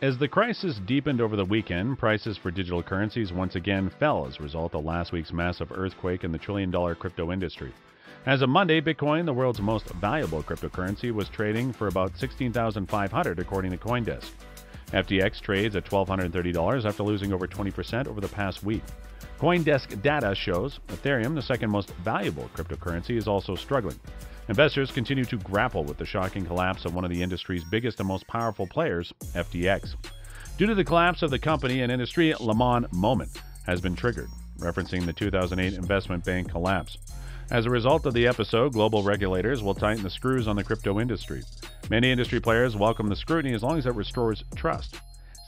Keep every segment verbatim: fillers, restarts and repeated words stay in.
As the crisis deepened over the weekend, prices for digital currencies once again fell as a result of last week's massive earthquake in the trillion-dollar crypto industry. As of Monday, Bitcoin, the world's most valuable cryptocurrency, was trading for about sixteen thousand five hundred dollars according to CoinDesk. F T X trades at one thousand two hundred thirty dollars after losing over twenty percent over the past week. CoinDesk data shows Ethereum, the second most valuable cryptocurrency, is also struggling. Investors continue to grapple with the shocking collapse of one of the industry's biggest and most powerful players, F T X. Due to the collapse of the company and industry, Lehman moment has been triggered, referencing the two thousand eight investment bank collapse. As a result of the episode, global regulators will tighten the screws on the crypto industry. Many industry players welcome the scrutiny as long as it restores trust.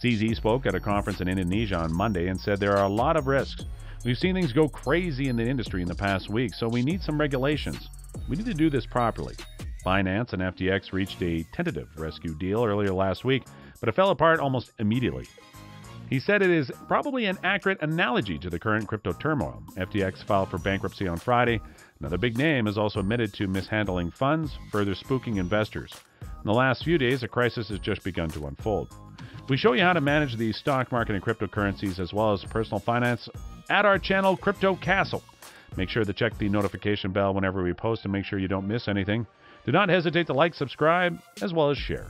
C Z spoke at a conference in Indonesia on Monday and said there are a lot of risks. We've seen things go crazy in the industry in the past week, so we need some regulations. We need to do this properly. Binance and F T X reached a tentative rescue deal earlier last week, but it fell apart almost immediately. He said it is probably an accurate analogy to the current crypto turmoil. F T X filed for bankruptcy on Friday. Another big name is also admitted to mishandling funds, further spooking investors. In the last few days, a crisis has just begun to unfold. We show you how to manage the stock market and cryptocurrencies as well as personal finance at our channel, Crypto Castle. Make sure to check the notification bell whenever we post and make sure you don't miss anything. Do not hesitate to like, subscribe, as well as share.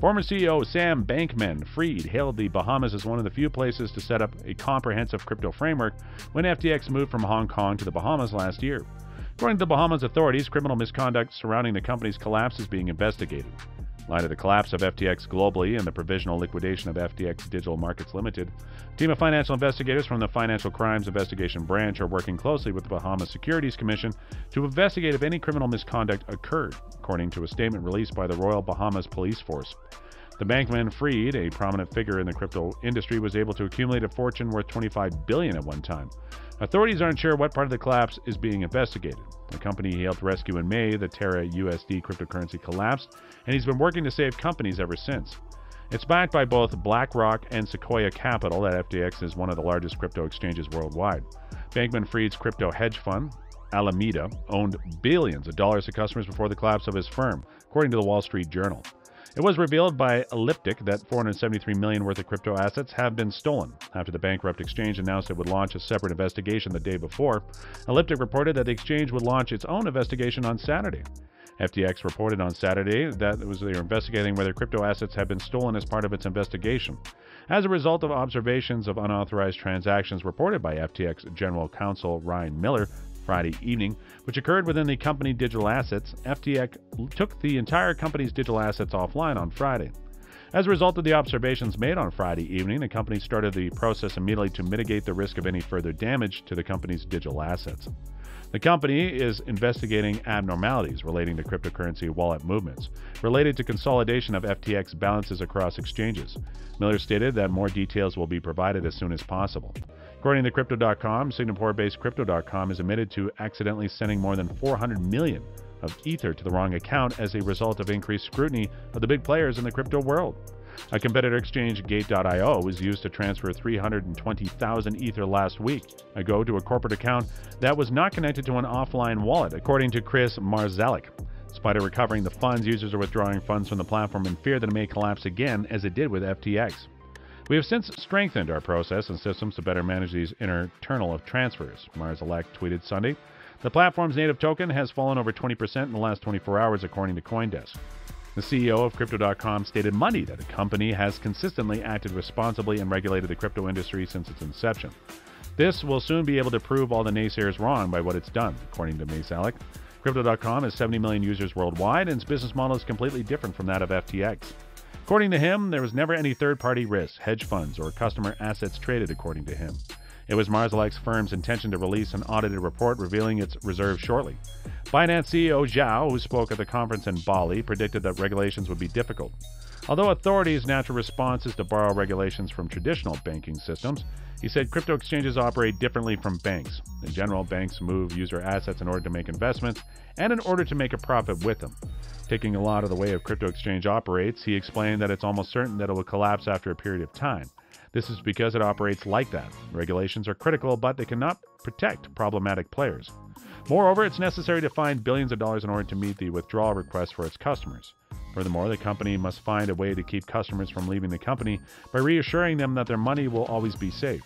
Former C E O Sam Bankman-Fried hailed the Bahamas as one of the few places to set up a comprehensive crypto framework when F T X moved from Hong Kong to the Bahamas last year. According to the Bahamas authorities, criminal misconduct surrounding the company's collapse is being investigated. In light of the collapse of F T X globally and the provisional liquidation of F T X Digital Markets Limited, a team of financial investigators from the Financial Crimes Investigation Branch are working closely with the Bahamas Securities Commission to investigate if any criminal misconduct occurred, according to a statement released by the Royal Bahamas Police Force. The Bankman-Fried, a prominent figure in the crypto industry, was able to accumulate a fortune worth twenty-five billion dollars at one time. Authorities aren't sure what part of the collapse is being investigated. The company he helped rescue in May, the Terra U S D cryptocurrency, collapsed, and he's been working to save companies ever since. It's backed by both BlackRock and Sequoia Capital, that F T X is one of the largest crypto exchanges worldwide. Bankman-Fried's crypto hedge fund, Alameda, owned billions of dollars to customers before the collapse of his firm, according to The Wall Street Journal. It was revealed by Elliptic that four hundred seventy-three million dollars worth of crypto assets have been stolen. After the bankrupt exchange announced it would launch a separate investigation the day before, Elliptic reported that the exchange would launch its own investigation on Saturday. F T X reported on Saturday that it was they were investigating whether crypto assets had been stolen as part of its investigation. As a result of observations of unauthorized transactions reported by F T X General Counsel Ryan Miller Friday evening, which occurred within the company digital assets, F T X took the entire company's digital assets offline on Friday. As a result of the observations made on Friday evening, the company started the process immediately to mitigate the risk of any further damage to the company's digital assets. The company is investigating abnormalities relating to cryptocurrency wallet movements related to consolidation of F T X balances across exchanges. Miller stated that more details will be provided as soon as possible. According to Crypto dot com, Singapore-based Crypto dot com is admitted to accidentally sending more than four hundred million dollars of Ether to the wrong account as a result of increased scrutiny of the big players in the crypto world. A competitor exchange, Gate dot i o, was used to transfer three hundred twenty thousand Ether last week ago to a corporate account that was not connected to an offline wallet, according to Chris Marszalek. Despite recovering the funds, users are withdrawing funds from the platform in fear that it may collapse again, as it did with F T X. We have since strengthened our process and systems to better manage these internal of transfers, Marszalek tweeted Sunday. The platform's native token has fallen over twenty percent in the last twenty-four hours, according to CoinDesk. The C E O of Crypto dot com stated Monday that the company has consistently acted responsibly and regulated the crypto industry since its inception. This will soon be able to prove all the naysayers wrong by what it's done, according to Marszalek. Crypto dot com has seventy million users worldwide, and its business model is completely different from that of F T X. According to him, there was never any third-party risk, hedge funds, or customer assets traded, according to him. It was Marszalek's firm's intention to release an audited report revealing its reserves shortly. Binance C E O Zhao, who spoke at the conference in Bali, predicted that regulations would be difficult. Although authorities' natural response is to borrow regulations from traditional banking systems, he said crypto exchanges operate differently from banks. In general, banks move user assets in order to make investments and in order to make a profit with them. Taking a lot of the way a crypto exchange operates, he explained that it's almost certain that it will collapse after a period of time. This is because it operates like that. Regulations are critical, but they cannot protect problematic players. Moreover, it's necessary to find billions of dollars in order to meet the withdrawal request for its customers. Furthermore, the company must find a way to keep customers from leaving the company by reassuring them that their money will always be safe.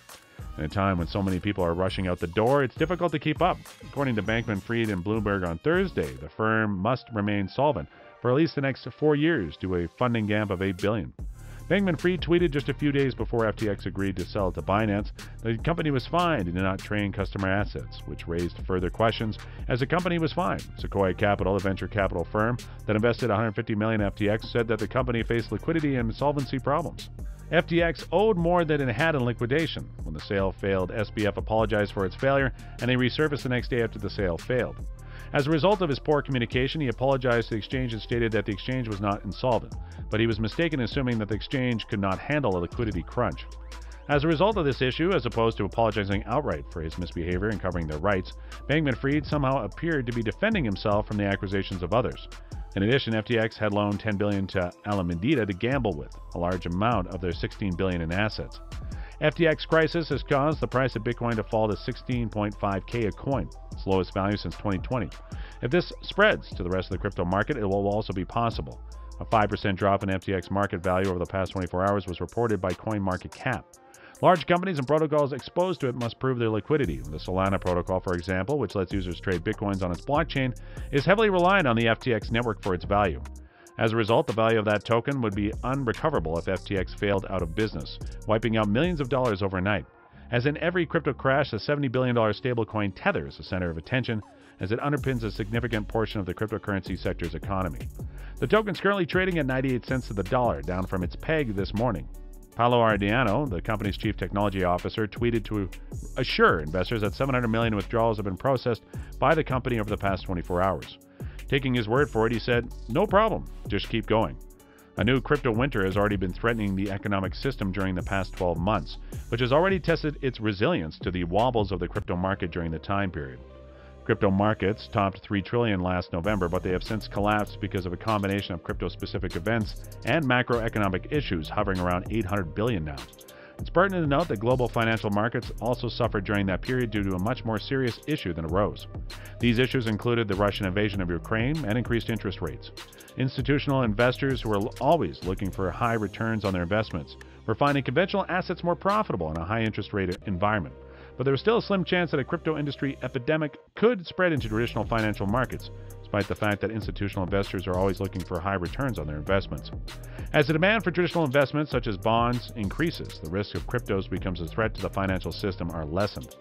In a time when so many people are rushing out the door, it's difficult to keep up. According to Bankman-Fried and Bloomberg on Thursday, the firm must remain solvent for at least the next four years due to a funding gap of eight billion dollars. Bankman-Fried tweeted just a few days before F T X agreed to sell to Binance, the company was fined and did not train customer assets, which raised further questions as the company was fined. Sequoia Capital, a venture capital firm that invested one hundred fifty million dollars in F T X, said that the company faced liquidity and solvency problems. F T X owed more than it had in liquidation. When the sale failed, S B F apologized for its failure, and they resurfaced the next day after the sale failed. As a result of his poor communication, he apologized to the exchange and stated that the exchange was not insolvent, but he was mistaken in assuming that the exchange could not handle a liquidity crunch. As a result of this issue, as opposed to apologizing outright for his misbehavior and covering their rights, Bankman-Fried somehow appeared to be defending himself from the accusations of others. In addition, F T X had loaned ten billion dollars to Alameda to gamble with, a large amount of their sixteen billion dollars in assets. F T X crisis has caused the price of Bitcoin to fall to sixteen point five K a coin, its lowest value since twenty twenty. If this spreads to the rest of the crypto market, it will also be possible. A five percent drop in F T X market value over the past twenty-four hours was reported by CoinMarketCap. Large companies and protocols exposed to it must prove their liquidity. The Solana Protocol, for example, which lets users trade Bitcoins on its blockchain, is heavily reliant on the F T X network for its value. As a result, the value of that token would be unrecoverable if F T X failed out of business, wiping out millions of dollars overnight. As in every crypto crash, the seventy billion dollars stablecoin Tether is the center of attention, as it underpins a significant portion of the cryptocurrency sector's economy. The token is currently trading at ninety-eight cents to the dollar, down from its peg this morning. Paolo Ardiano, the company's chief technology officer, tweeted to assure investors that seven hundred million dollars withdrawals have been processed by the company over the past twenty-four hours. Taking his word for it, he said, "No problem, just keep going." A new crypto winter has already been threatening the economic system during the past twelve months, which has already tested its resilience to the wobbles of the crypto market during the time period. Crypto markets topped three trillion dollars last November, but they have since collapsed because of a combination of crypto-specific events and macroeconomic issues, hovering around eight hundred billion dollars now. It's pertinent to note that global financial markets also suffered during that period due to a much more serious issue than arose. These issues included the Russian invasion of Ukraine and increased interest rates. Institutional investors, who are always looking for high returns on their investments, were finding conventional assets more profitable in a high interest rate environment. But there was still a slim chance that a crypto industry epidemic could spread into traditional financial markets, despite the fact that institutional investors are always looking for high returns on their investments. As the demand for traditional investments such as bonds increases, the risk of cryptos becomes a threat to the financial system are lessened.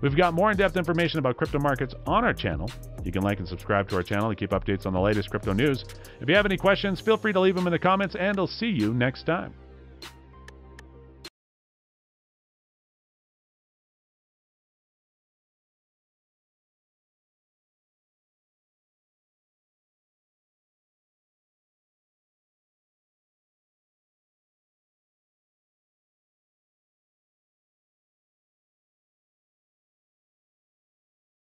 We've got more in-depth information about crypto markets on our channel. You can like and subscribe to our channel to keep updates on the latest crypto news. If you have any questions, feel free to leave them in the comments, and I'll see you next time.